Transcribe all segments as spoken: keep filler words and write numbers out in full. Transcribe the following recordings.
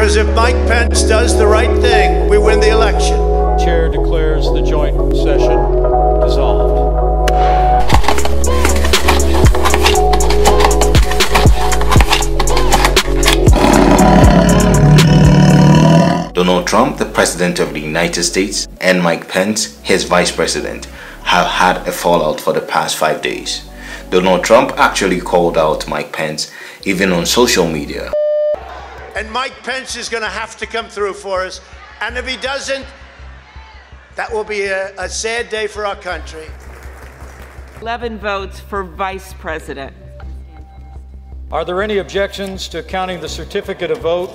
Because if Mike Pence does the right thing, we win the election. Chair declares the joint session dissolved. Donald Trump, the President of the United States, and Mike Pence, his Vice President, have had a fallout for the past five days. Donald Trump actually called out Mike Pence, even on social media. And Mike Pence is going to have to come through for us. And if he doesn't, that will be a, a sad day for our country. eleven votes for Vice President. Are there any objections to counting the certificate of vote?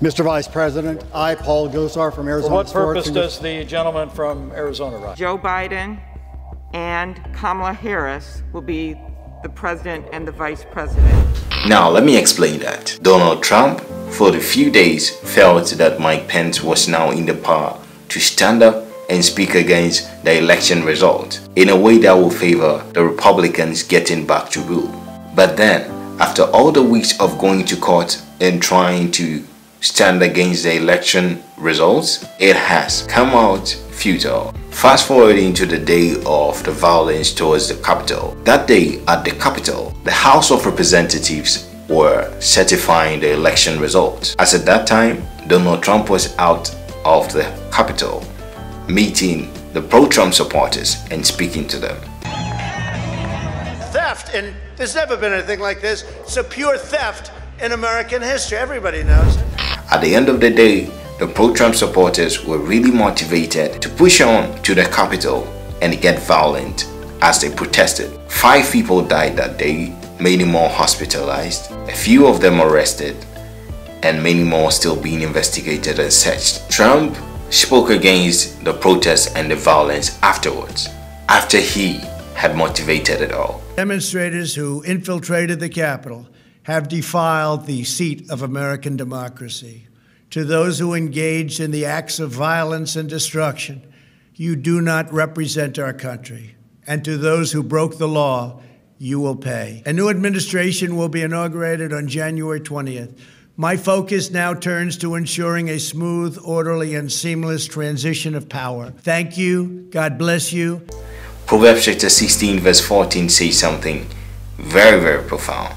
Mister Vice President, I, Paul Gosar from Arizona. For what purpose Sports does the gentleman from Arizona rise? Joe Biden and Kamala Harris will be the President and the Vice President. Now, let me explain that. Donald Trump, for the few days, felt that Mike Pence was now in the power to stand up and speak against the election result in a way that will favor the Republicans getting back to rule. But then, after all the weeks of going to court and trying to stand against the election results, it has come out futile. Fast forwarding to the day of the violence towards the Capitol. That day at the Capitol, the House of Representatives were certifying the election results. As at that time, Donald Trump was out of the Capitol, meeting the pro-Trump supporters and speaking to them. Theft, and there's never been anything like this. It's a pure theft in American history. Everybody knows it. At the end of the day, the pro-Trump supporters were really motivated to push on to the Capitol and get violent as they protested. Five people died that day, many more hospitalized, a few of them arrested, and many more still being investigated and searched. Trump spoke against the protests and the violence afterwards, after he had motivated it all. Demonstrators who infiltrated the Capitol have defiled the seat of American democracy. To those who engaged in the acts of violence and destruction, you do not represent our country. And to those who broke the law, you will pay. A new administration will be inaugurated on January twentieth. My focus now turns to ensuring a smooth, orderly, and seamless transition of power. Thank you. God bless you. Proverbs chapter sixteen, verse fourteen says something very, very profound.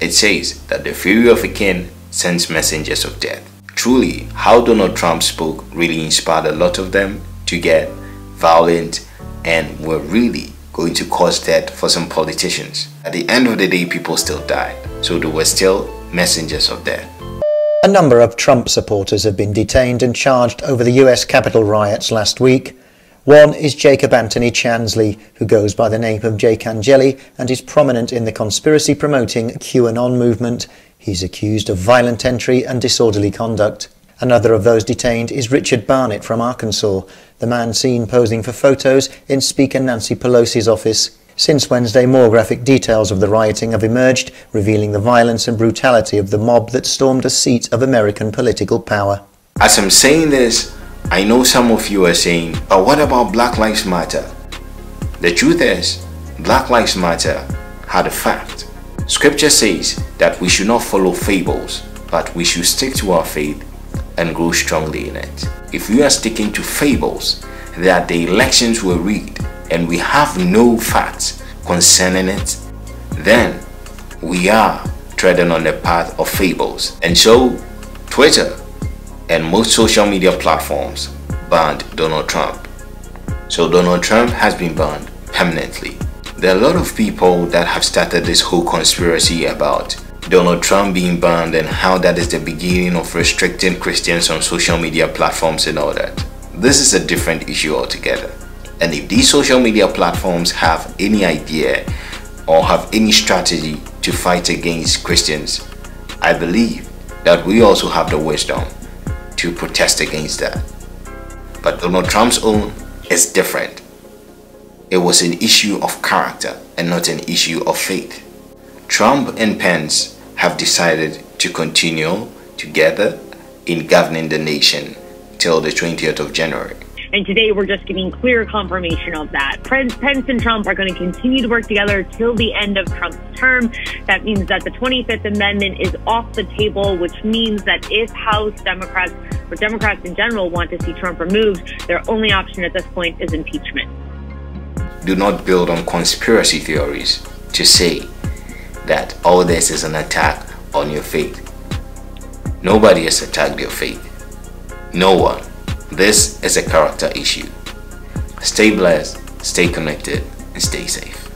It says that the fury of a king sends messengers of death. Truly, how Donald Trump spoke really inspired a lot of them to get violent and were really going to cause death for some politicians. At the end of the day, people still died, so they were still messengers of death. A number of Trump supporters have been detained and charged over the U S Capitol riots last week. One is Jacob Anthony Chansley, who goes by the name of Jake Angeli and is prominent in the conspiracy-promoting QAnon movement. He's accused of violent entry and disorderly conduct. Another of those detained is Richard Barnett from Arkansas, the man seen posing for photos in Speaker Nancy Pelosi's office. Since Wednesday, more graphic details of the rioting have emerged, revealing the violence and brutality of the mob that stormed a seat of American political power. As I'm saying this, I know some of you are saying, but what about Black Lives Matter? The truth is, Black Lives Matter had a fact. Scripture says that we should not follow fables, but we should stick to our faith and grow strongly in it. If we are sticking to fables, that the elections were rigged and we have no facts concerning it, then we are treading on the path of fables. And so, Twitter and most social media platforms banned Donald Trump. So Donald Trump has been banned permanently. There are a lot of people that have started this whole conspiracy about Donald Trump being banned and how that is the beginning of restricting Christians on social media platforms and all that. This is a different issue altogether. And if these social media platforms have any idea or have any strategy to fight against Christians, I believe that we also have the wisdom to protest against that. But Donald Trump's own is different. It was an issue of character and not an issue of faith. Trump and Pence have decided to continue together in governing the nation till the twentieth of January. And today we're just getting clear confirmation of that. Pence and Trump are going to continue to work together till the end of Trump's term. That means that the twenty-fifth amendment is off the table, which means that if House Democrats or Democrats in general want to see Trump removed, their only option at this point is impeachment. Do not build on conspiracy theories to say that all this is an attack on your faith. Nobody has attacked your faith. No one. This is a character issue. Stay blessed, stay connected, and stay safe.